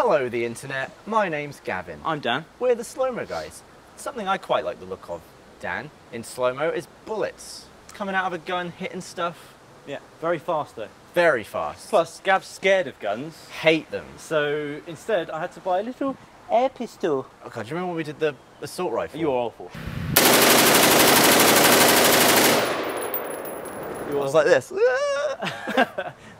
Hello the internet, my name's Gavin. I'm Dan. We're the Slow Mo Guys. Something I quite like the look of, Dan, in slow mo is bullets. Coming out of a gun, hitting stuff. Yeah, very fast though. Very fast. Plus, Gav's scared of guns. Hate them. So instead, I had to buy a little air pistol. Oh God, do you remember when we did the assault rifle? You were awful. I was like this.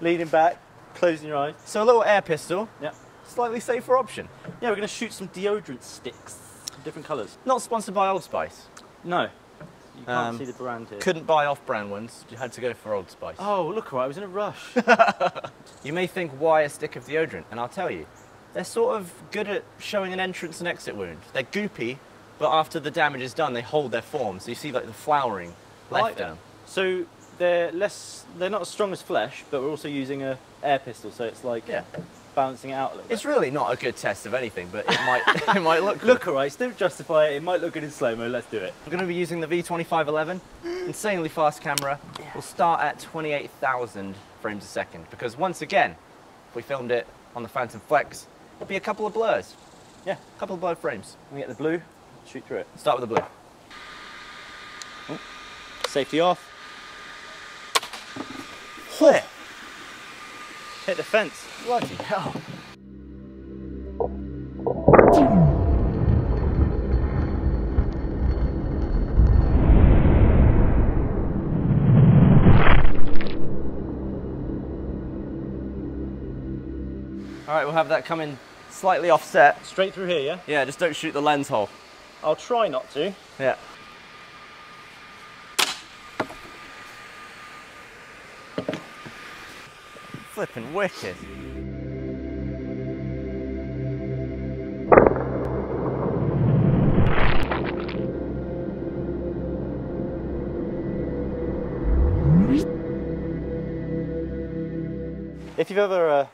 Leaning back, closing your eyes. So a little air pistol. Yeah. Slightly safer option. Yeah, we're going to shoot some deodorant sticks. Different colours. Not sponsored by Old Spice. No. You can't see the brand here. Couldn't buy off-brand ones. You had to go for Old Spice. Oh, look, I was in a rush. You may think, why a stick of deodorant? And I'll tell you, they're sort of good at showing an entrance and exit wound. They're goopy, but after the damage is done, they hold their form. So you see, like, the flowering left down. So they're not as strong as flesh, but we're also using an air pistol, so it's like... Yeah. Balancing it out a little bit. It's really not a good test of anything, but it might it might look good. Look alright, still justify it. It might look good in slow-mo. Let's do it. I'm going to be using the V2511, insanely fast camera. Yeah. We'll start at 28,000 frames a second because once again, if we filmed it on the Phantom Flex, it'd be a couple of blurs. Yeah, a couple of blurred frames. We get the blue, shoot through it. Start with the blue. Oh. Safety off. Flip. Hit the fence. Bloody hell. Alright, we'll have that coming slightly offset. Straight through here, yeah? Yeah, just don't shoot the lens hole. I'll try not to. Yeah. Flipping wicked. If you've ever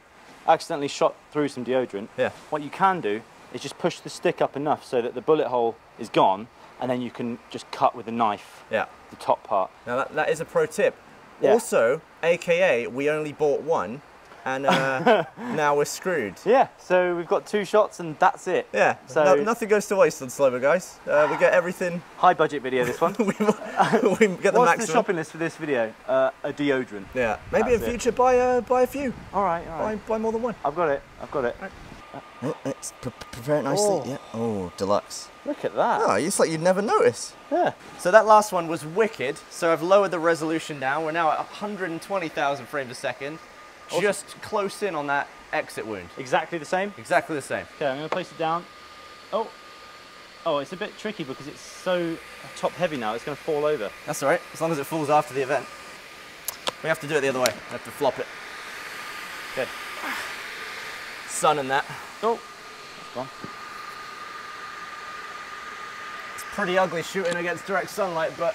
accidentally shot through some deodorant, yeah. What you can do is just push the stick up enough so that the bullet hole is gone, and then you can just cut with a knife, yeah. The top part. Now that is a pro tip. Yeah. Also, AKA, we only bought one, and now we're screwed. Yeah, so we've got two shots and that's it. Yeah, so nothing goes to waste on Slow Mo Guys. We get everything. High budget video, this one. we get the maximum. What's the shopping list for this video? A deodorant. Yeah, maybe that's in future buy a few. All right. Buy more than one. I've got it. Right. It's prepared nicely. Oh. Yeah. Oh, deluxe. Look at that. Oh, it's like you'd never notice. Yeah. So that last one was wicked. So I've lowered the resolution down. We're now at 120,000 frames a second. Awesome. Just close in on that exit wound. Exactly the same? Exactly the same. Okay, I'm going to place it down. Oh. Oh, it's a bit tricky because it's so top heavy now. It's going to fall over. That's all right. As long as it falls after the event. We have to do it the other way. We have to flop it. Good. Sun in that. Oh, it's gone. It's pretty ugly shooting against direct sunlight, but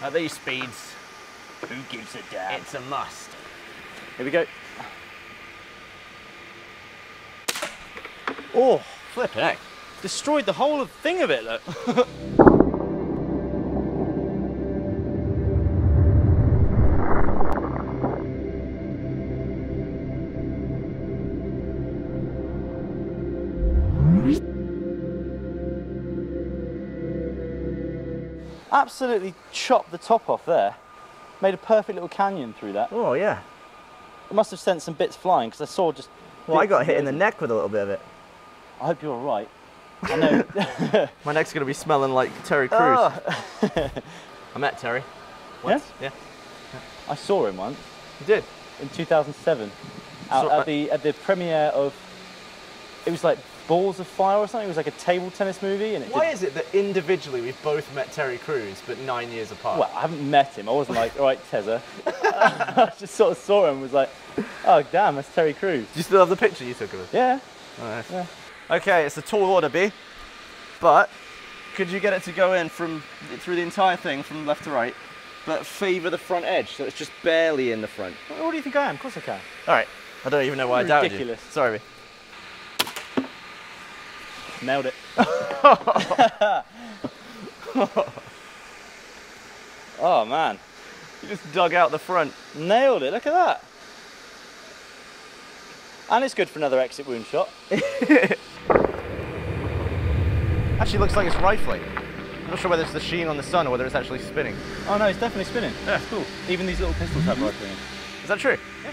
at these speeds, who gives a damn? It's a must. Here we go. Oh, flippin' heck. Destroyed the whole thing of it, look. Absolutely chopped the top off there. Made a perfect little canyon through that. Oh, yeah. It must have sent some bits flying because I saw just... Well, I got hit in the neck with a little bit of it. I hope you're all right. I know. My neck's going to be smelling like Terry Crews. Oh. I met Terry once. Yeah? Yeah. I saw him once. You did? In 2007. At the premiere of... It was like... Balls of Fire or something. It was like a table tennis movie. And why is it that individually we've both met Terry Crews, but 9 years apart? Well, I haven't met him. I wasn't like, all right, Tezza. I just sort of saw him and was like, oh, damn, that's Terry Crews. Do you still have the picture you took of him? Yeah. All right. Yeah. Okay, it's a tall order, B, but could you get it to go in through the entire thing from left to right, but favour the front edge, so it's just barely in the front? What do you think I am? Of course I can. All right. I don't even know why I doubted you. Ridiculous. Sorry, B. Nailed it. Oh man. You just dug out the front. Nailed it, look at that. And it's good for another exit wound shot. Actually looks like it's rifling. I'm not sure whether it's the sheen on the sun or whether it's actually spinning. Oh no, it's definitely spinning. Yeah, it's cool. Even these little pistols have rifling in. Is that true? Yeah.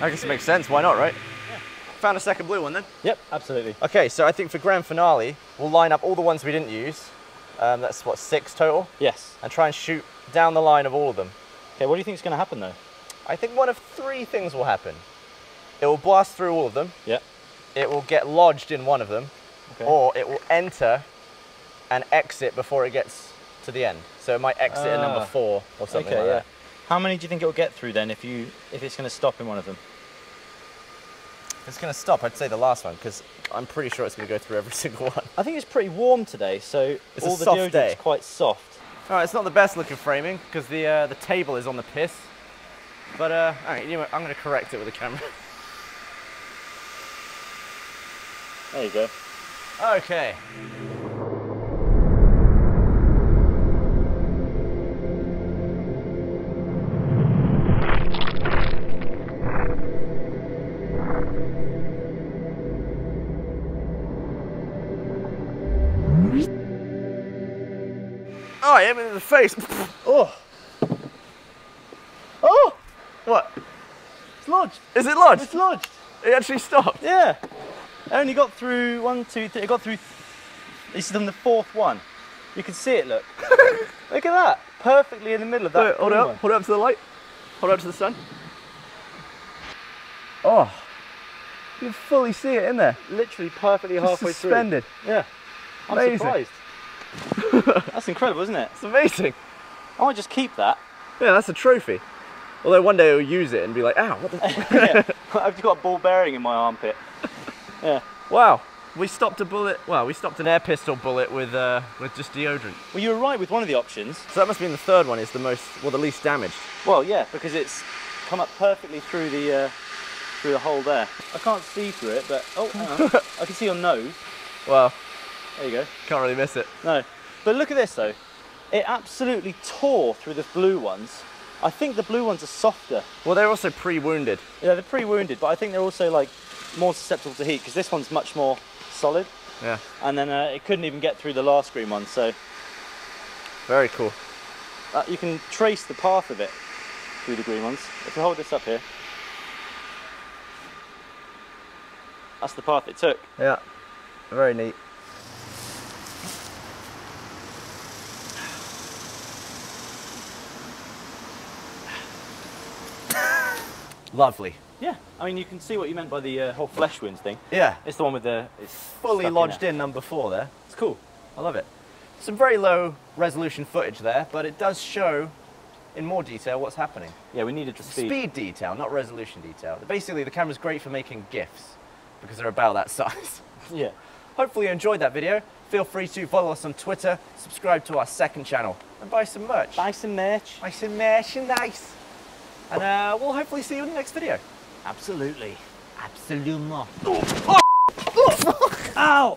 I guess it makes sense. Why not, right? Yeah. Found a second blue one then? Yep, absolutely. Okay, so I think for grand finale, we'll line up all the ones we didn't use. That's what, 6 total? Yes. And try and shoot down the line of all of them. Okay, what do you think is going to happen though? I think one of 3 things will happen. It will blast through all of them. Yeah. It will get lodged in one of them. Okay. Or it will enter and exit before it gets to the end. So it might exit at number 4 or something like that. How many do you think it will get through then if it's going to stop in one of them? If it's going to stop, I'd say the last one, because I'm pretty sure it's going to go through every single one. I think it's pretty warm today, so it's all the deodorant's quite soft. All right, it's not the best looking framing, because the table is on the piss. But all right, anyway, I'm going to correct it with the camera. There you go. Okay. Oh, I hit him in the face. Oh. Oh! What? It's lodged. Is it lodged? It's lodged. It actually stopped? Yeah. I only got through 1, 2, 3. It got through, this is on the 4th one. You can see it, look. Look at that, perfectly in the middle of that. Wait, hold it up to the light. Hold it up to the sun. Oh, you can fully see it in there. Literally perfectly halfway suspended. Through. Yeah, I'm surprised. That's incredible, isn't it? It's amazing. I might just keep that. Yeah, that's a trophy. Although one day I'll use it and be like, ow, what the yeah. I've just got a ball bearing in my armpit. Yeah. Wow. We stopped a bullet. Well, we stopped an air pistol bullet with just deodorant. Well, you were right with one of the options. So that must mean the third one is the most, well, the least damaged. Well, yeah, because it's come up perfectly through the hole there. I can't see through it, but oh, hang on. I can see your nose. Well, there you go. Can't really miss it. No. But look at this though. It absolutely tore through the blue ones. I think the blue ones are softer. Well, they're also pre-wounded. Yeah, they're pre-wounded, but I think they're also like more susceptible to heat because this one's much more solid. Yeah. And then it couldn't even get through the last green one, so. Very cool. You can trace the path of it through the green ones. If we hold this up here. That's the path it took. Yeah, very neat. Lovely. Yeah, I mean, you can see what you meant by the whole flesh wounds thing. Yeah. It's the one with the... It's fully lodged in number 4 there. It's cool. I love it. Some very low resolution footage there, but it does show in more detail what's happening. Yeah, we needed to speed. Speed detail, not resolution detail. Basically, the camera's great for making GIFs because they're about that size. Yeah. Hopefully you enjoyed that video. Feel free to follow us on Twitter, subscribe to our 2nd channel, and buy some merch. Buy some merch. Buy some merchandise. And we'll hopefully see you in the next video. Absolutely. Absolutely not. Oh, oh, oh, ow!